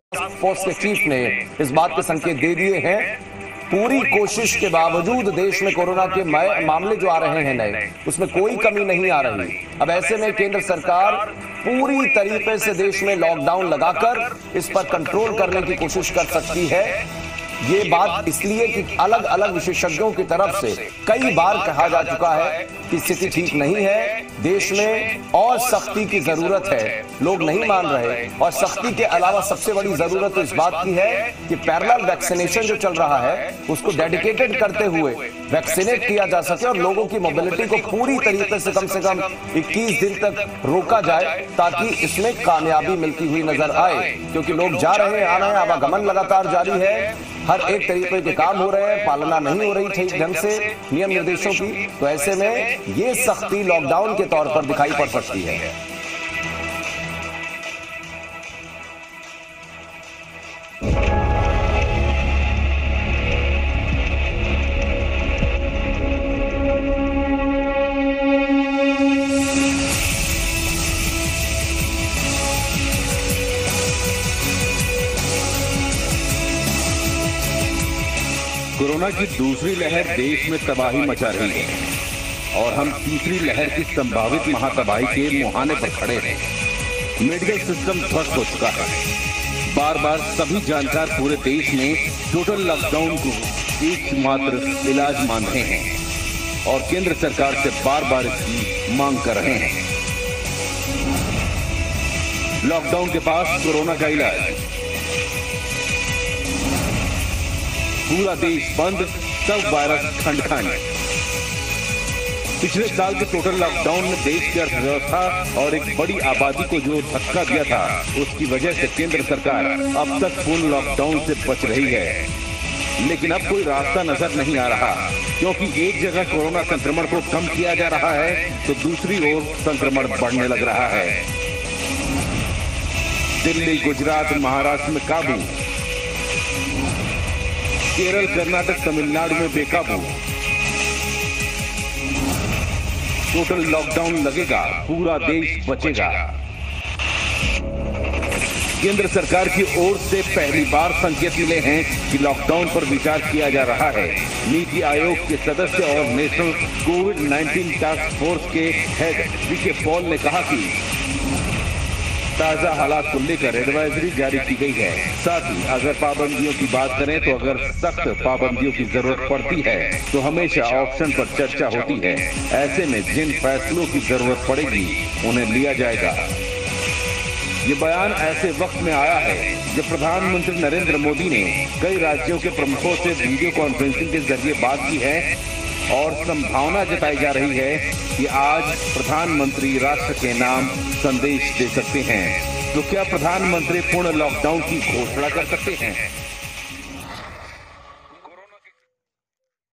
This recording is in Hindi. टास्क फोर्स के चीफ ने इस बात के संकेत दे दिए हैं, पूरी कोशिश के बावजूद देश में कोरोना के मामले जो आ रहे हैं नए, उसमें कोई कमी नहीं आ रही। अब ऐसे में केंद्र सरकार पूरी तरीके से देश में लॉकडाउन लगाकर इस पर कंट्रोल करने की कोशिश कर सकती है। ये बात इसलिए कि अलग अलग विशेषज्ञों की तरफ से कई बार कहा जा चुका है कि स्थिति ठीक नहीं है, देश में और सख्ती की जरूरत है, लोग नहीं मान रहे। और सख्ती के अलावा सबसे बड़ी जरूरत तो इस बात की है कि पैरेलल वैक्सीनेशन जो चल रहा है उसको डेडिकेटेड करते हुए वैक्सीनेट किया जा सके और लोगों की मोबिलिटी को पूरी तरीके से कम 21 दिन तक रोका जाए, ताकि इसमें कामयाबी मिलती हुई नजर आए। क्योंकि लोग जा रहे हैं, आ रहे हैं, आवागमन लगातार जारी है, हर एक तरीके के काम हो रहे हैं, पालना नहीं हो रही ठीक ढंग से नियम निर्देशों की, तो ऐसे में ये सख्ती लॉकडाउन के तौर पर दिखाई पड़ सकती है। कोरोना की दूसरी लहर देश में तबाही मचा रही है और हम तीसरी लहर की संभावित महातबाही के मुहाने पर खड़े हैं। मेडिकल सिस्टम ध्वस्त हो चुका है। बार बार सभी जानकार पूरे देश में टोटल लॉकडाउन को एकमात्र इलाज मान रहे हैं और केंद्र सरकार से बार बार इसकी मांग कर रहे हैं। लॉकडाउन के पास कोरोना का इलाज, पूरा देश बंद, सब वायरस खंड खंड। पिछले साल के टोटल लॉकडाउन में देश की अर्थव्यवस्था और एक बड़ी आबादी को जो धक्का दिया था, उसकी वजह से केंद्र सरकार अब तक पूर्ण लॉकडाउन से बच रही है, लेकिन अब कोई रास्ता नजर नहीं आ रहा, क्योंकि एक जगह कोरोना संक्रमण को कम किया जा रहा है तो दूसरी ओर संक्रमण बढ़ने लग रहा है। दिल्ली, गुजरात, महाराष्ट्र में काबू, केरल, कर्नाटक, तमिलनाडु में बेकाबू। टोटल लॉकडाउन लगेगा, पूरा देश बचेगा। केंद्र सरकार की ओर से पहली बार संकेत मिले हैं कि लॉकडाउन पर विचार किया जा रहा है। नीति आयोग के सदस्य और नेशनल कोविड 19 टास्क फोर्स के हेड वी के पॉल ने कहा कि ताजा हालात को लेकर एडवाइजरी जारी की गई है। साथ ही अगर पाबंदियों की बात करें तो अगर सख्त पाबंदियों की जरूरत पड़ती है तो हमेशा ऑप्शन पर चर्चा होती है। ऐसे में जिन फैसलों की जरूरत पड़ेगी उन्हें लिया जाएगा। ये बयान ऐसे वक्त में आया है जब प्रधानमंत्री नरेंद्र मोदी ने कई राज्यों के प्रमुखों से वीडियो कॉन्फ्रेंसिंग के जरिए बात की है और संभावना जताई जा रही है कि आज प्रधानमंत्री राष्ट्र के नाम संदेश दे सकते हैं। तो क्या प्रधानमंत्री पूर्ण लॉकडाउन की घोषणा कर सकते हैं?